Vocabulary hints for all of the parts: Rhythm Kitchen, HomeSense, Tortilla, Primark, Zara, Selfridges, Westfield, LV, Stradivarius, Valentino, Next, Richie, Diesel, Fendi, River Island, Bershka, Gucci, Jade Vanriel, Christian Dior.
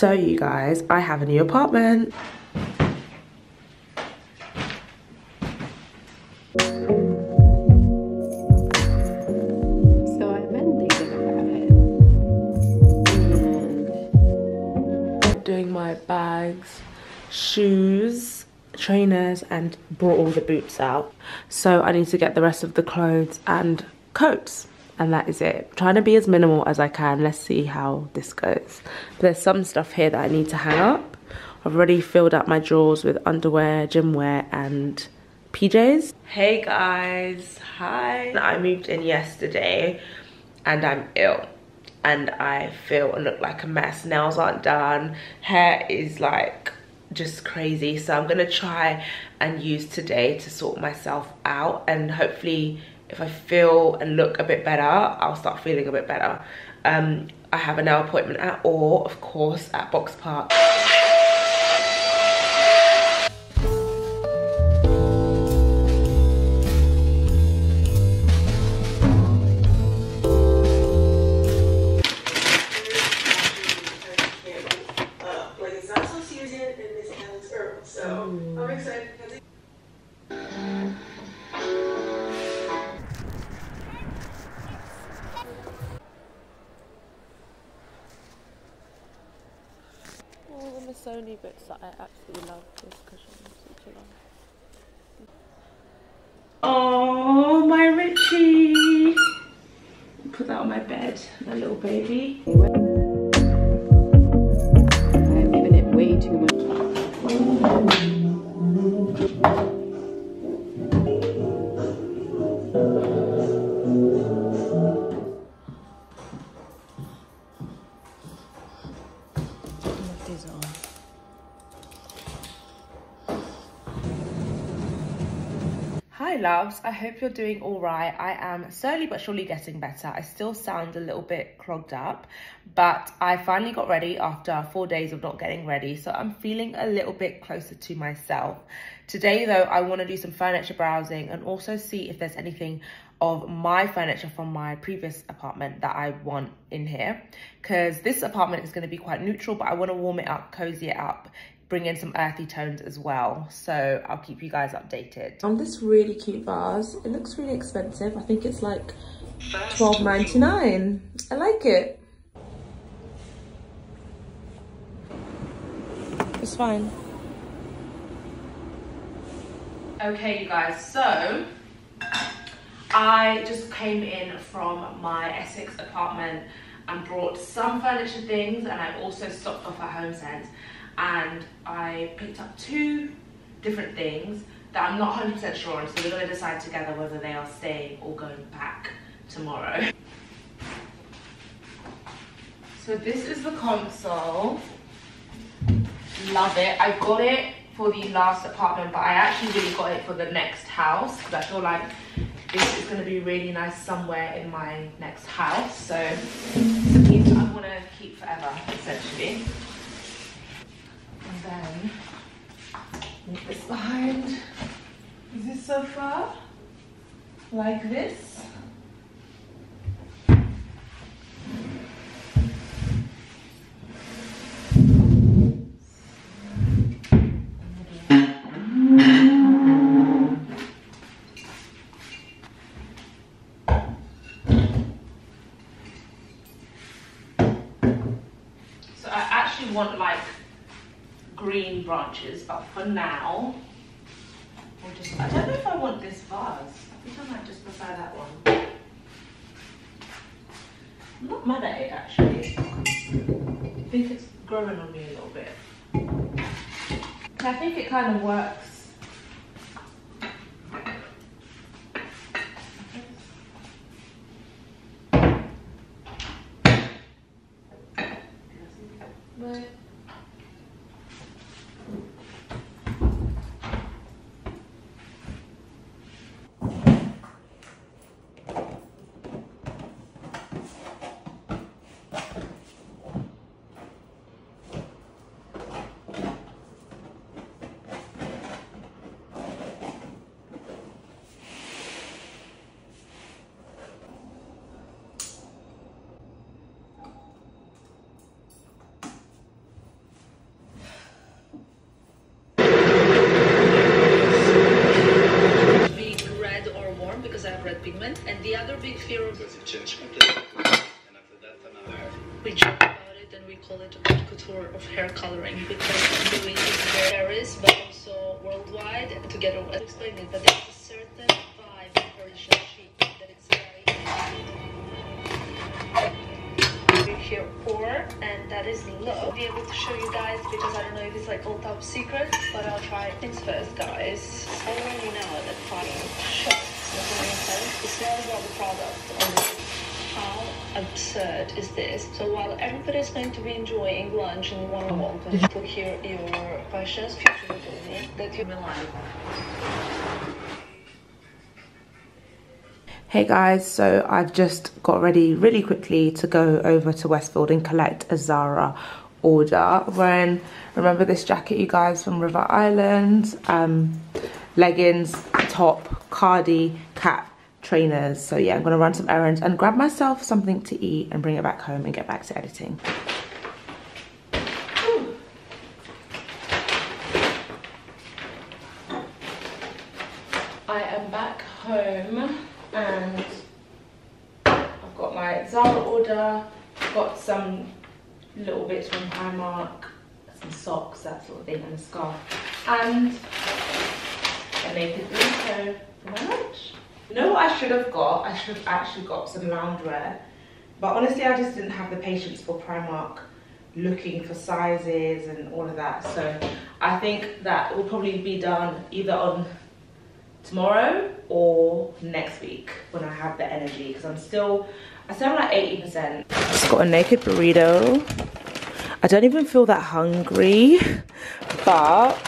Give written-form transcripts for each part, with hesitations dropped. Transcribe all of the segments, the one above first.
So you guys, I have a new apartment. Bags, shoes, trainers, and brought all the boots out. So I need to get the rest of the clothes and coats, and that is it. I'm trying to be as minimal as I can. Let's see how this goes. But there's some stuff here that I need to hang up. I've already filled up my drawers with underwear, gym wear, and PJs. Hey guys, hi. I moved in yesterday and I'm ill. And I feel and look like a mess. Nails aren't done, hair is like just crazy. So I'm gonna try and use today to sort myself out, and hopefully if I feel and look a bit better, I'll start feeling a bit better. I have a nail appointment at Orr, of course, at Box Park. Bits that I absolutely love this cushion. Oh, my Richie! Put that on my bed, my little baby. I'm giving it way too much love. These on. Hi loves, I hope you're doing all right. I am slowly but surely getting better. I still sound a little bit clogged up, but I finally got ready after 4 days of not getting ready, so I'm feeling a little bit closer to myself. Today though, I want to do some furniture browsing and also see if there's anything of my furniture from my previous apartment that I want in here, because this apartment is going to be quite neutral, but I want to warm it up, cozy it up, bring in some earthy tones as well. So I'll keep you guys updated. On this really cute vase, it looks really expensive. I think it's like $12.99. I like it. It's fine. Okay, you guys, so I just came in from my Essex apartment and brought some furniture things, and I also stopped off at HomeSense. And I picked up two different things that I'm not 100% sure on, so we're going to decide together whether they are staying or going back tomorrow. So this is the console. Love it. I got it for the last apartment, but I actually really got it for the next house, because I feel like this is going to be really nice somewhere in my next house. So it's a piece I want to keep forever, essentially. Then move this behind. Is this sofa like this? So I actually want like green branches, but for now, we'll just, I don't know if I want this vase. I think I might just prefer that one. I'm not mad at it actually. I think it's growing on me a little bit. I think it kind of works. But couture of hair coloring because I'm doing this in Paris but also worldwide together. I'll explain it, but there's a certain vibe in Parisian chic that it's very here poor, and that is low. I'll be able to show you guys because I don't know if it's like all top secret, but I'll try things first, guys. I already know that final shot it's not about the product on the how absurd is this? So while everybody's going to be enjoying lunch in one walk, I put here your questions that you will like. Hey guys, so I've just got ready really quickly to go over to Westfield and collect a Zara order. When remember this jacket, you guys, from River Island, leggings, top, cardi, cap, trainers. So yeah, I'm gonna run some errands and grab myself something to eat and bring it back home and get back to editing. Ooh. I am back home and I've got my Zara order, got some little bits from Primark, some socks, that sort of thing, and a scarf, and a naked burrito for my lunch. You know what I should have got? I should have actually got some loungewear, but honestly I just didn't have the patience for Primark looking for sizes and all of that, so I think that will probably be done either on tomorrow or next week when I have the energy, because I sound like 80%. Just got a naked burrito. I don't even feel that hungry, but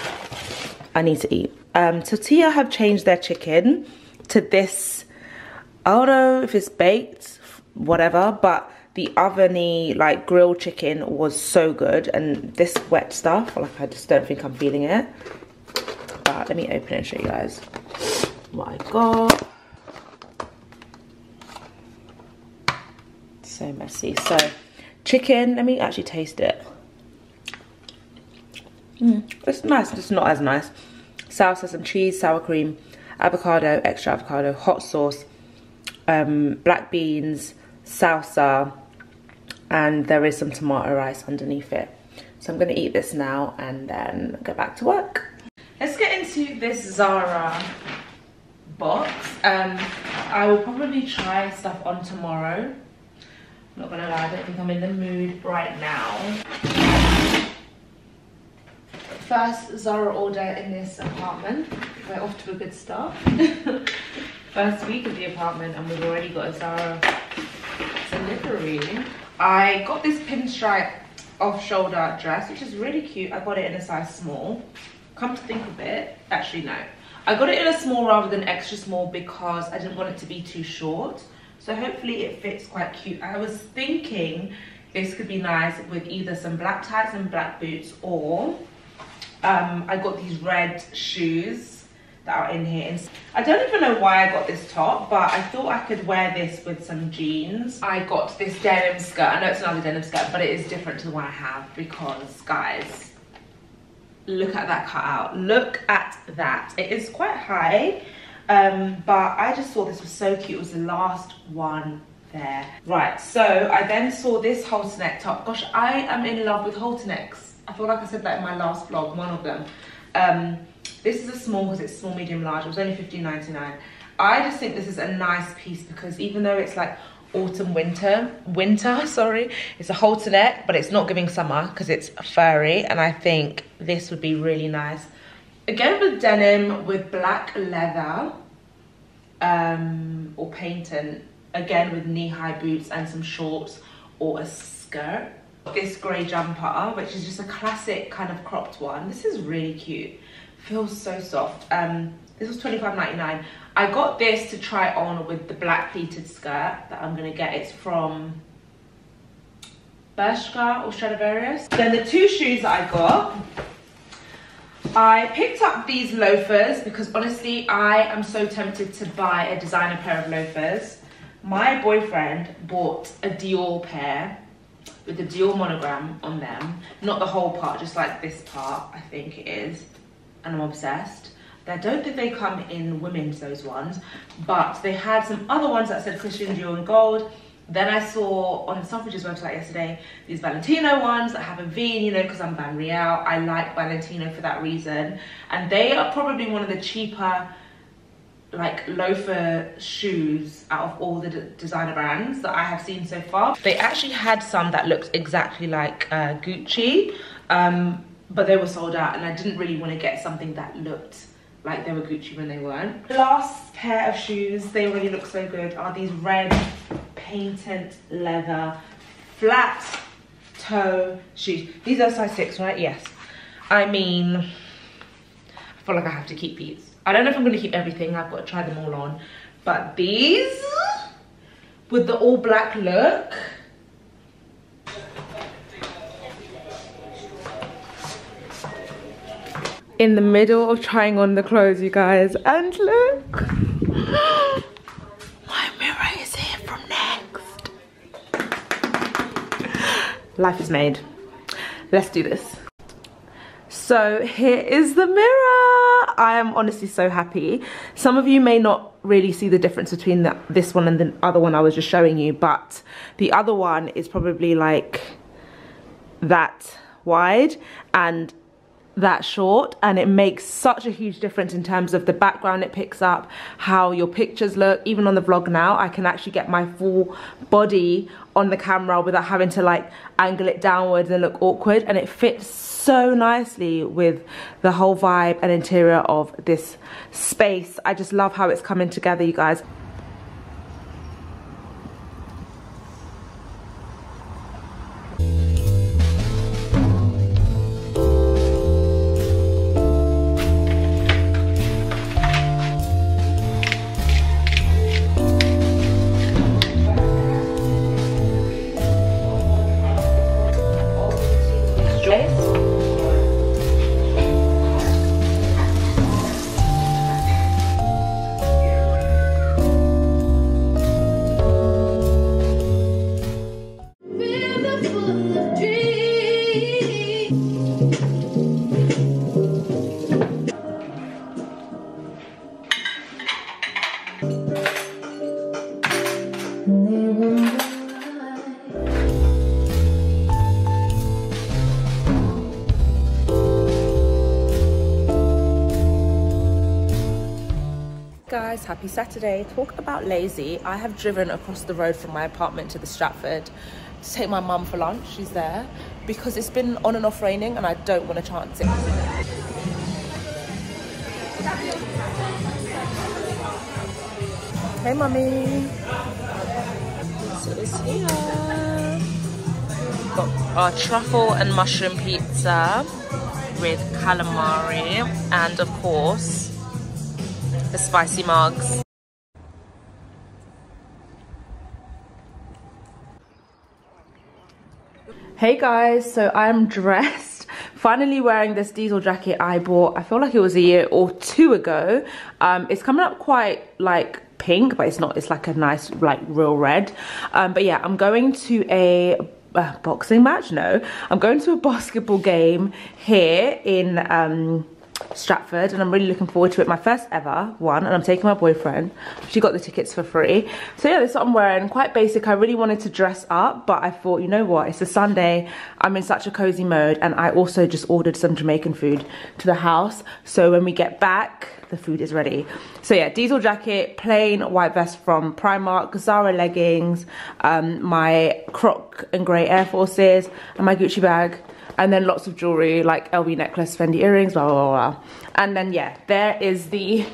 I need to eat. Tortilla have changed their chicken to this, I don't know if it's baked, whatever, but the oveny like grilled chicken was so good, and this wet stuff, like I just don't think I'm feeling it. But let me open it and show you guys what I got. So messy. So chicken, let me actually taste it. It's nice, just not as nice. Salsa, some cheese, sour cream, avocado, extra avocado, hot sauce, black beans, salsa, and there is some tomato rice underneath it. So I'm gonna eat this now and then go back to work. Let's get into this Zara box. I will probably try stuff on tomorrow. I'm not gonna lie, I don't think I'm in the mood right now. First Zara order in this apartment. We're off to a good start. First week of the apartment and we've already got a Zara delivery. I got this pinstripe off-shoulder dress, which is really cute. I got it in a size small. Come to think of it, actually no. I got it in a small rather than extra small because I didn't want it to be too short. So hopefully it fits quite cute. I was thinking this could be nice with either some black tights and black boots, or I got these red shoes that are in here. I don't even know why I got this top, but I thought I could wear this with some jeans. I got this denim skirt. I know it's another denim skirt, but it is different to the one I have because, guys, look at that cutout. Look at that. It is quite high, but I just thought this was so cute. It was the last one there. Right, so I then saw this halter neck top. Gosh, I am in love with halter necks. I feel like I said that in my last vlog, one of them. This is a small because it's small, medium, large. It was only $15.99. I just think this is a nice piece because even though it's like autumn, winter, it's a halter neck, but it's not giving summer because it's furry, and I think this would be really nice. Again, with denim, with black leather, or patent, again with knee-high boots and some shorts or a skirt. This grey jumper, which is just a classic kind of cropped one. This is really cute. Feels so soft. This was $25.99. I got this to try on with the black pleated skirt that I'm gonna get. It's from Bershka or Stradivarius. Then the two shoes that I got, I picked up these loafers because honestly I am so tempted to buy a designer pair of loafers. My boyfriend bought a Dior pair with the Dior monogram on them, not the whole part, just like this part I think it is, and I'm obsessed. I don't think they come in women's, those ones, but they had some other ones that said Christian Dior in gold Then I saw on the Selfridges website yesterday these Valentino ones that have a V, you know, because I'm Van Riel. I like Valentino for that reason. And they are probably one of the cheaper, like, loafer shoes out of all the designer brands that I have seen so far. They actually had some that looked exactly like Gucci, but they were sold out, and I didn't really want to get something that looked like they were Gucci when they weren't. The last pair of shoes, they already look so good, are these red patent leather flat toe shoes. These are size 6, right? Yes. I mean, I feel like I have to keep these. I don't know if I'm going to keep everything. I've got to try them all on. But these, with the all black look. In the middle of trying on the clothes, you guys. And look. My mirror is here from Next. Life is made. Let's do this. So here is the mirror. I am honestly so happy. Some of you may not really see the difference between this one and the other one I was just showing you, but the other one is probably like that wide and that short, and it makes such a huge difference in terms of the background it picks up, how your pictures look. Even on the vlog now, I can actually get my full body on the camera without having to like angle it downwards and look awkward, and it fits so nicely with the whole vibe and interior of this space. I just love how it's coming together, you guys. Happy Saturday. Talk about lazy. I have driven across the road from my apartment to the Stratford to take my mum for lunch. She's there because it's been on and off raining and I don't want to chance it. Hey mummy. So it's here. We've got our truffle and mushroom pizza with calamari and of course the spicy mugs. Hey guys, so I'm dressed. Finally wearing this Diesel jacket I bought. I feel like it was a year or two ago. It's coming up quite like pink, but it's not. It's like a nice, like real red. But yeah, I'm going to a boxing match. No, I'm going to a basketball game here in Stratford, and I'm really looking forward to it. My first ever one, and I'm taking my boyfriend. She got the tickets for free. So yeah, this is what I'm wearing. Quite basic. I really wanted to dress up, but I thought, you know what, it's a Sunday, I'm in such a cozy mode, and I also just ordered some Jamaican food to the house, so when we get back the food is ready. So yeah, Diesel jacket, plain white vest from Primark, Zara leggings, my croc and grey Air Forces, and my Gucci bag. And then lots of jewelry, like LV necklace, Fendi earrings, blah, blah, blah. And then, yeah, there is the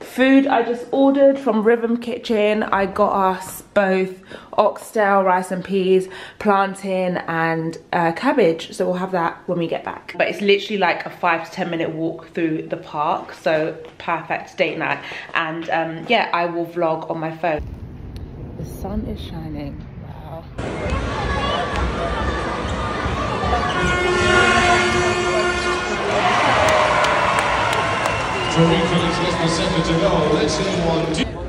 food I just ordered from Rhythm Kitchen. I got us both oxtail, rice and peas, plantain and cabbage. So we'll have that when we get back. But it's literally like a 5 to 10 minute walk through the park. So perfect date night. And yeah, I will vlog on my phone. The sun is shining. Wow. Let's see one.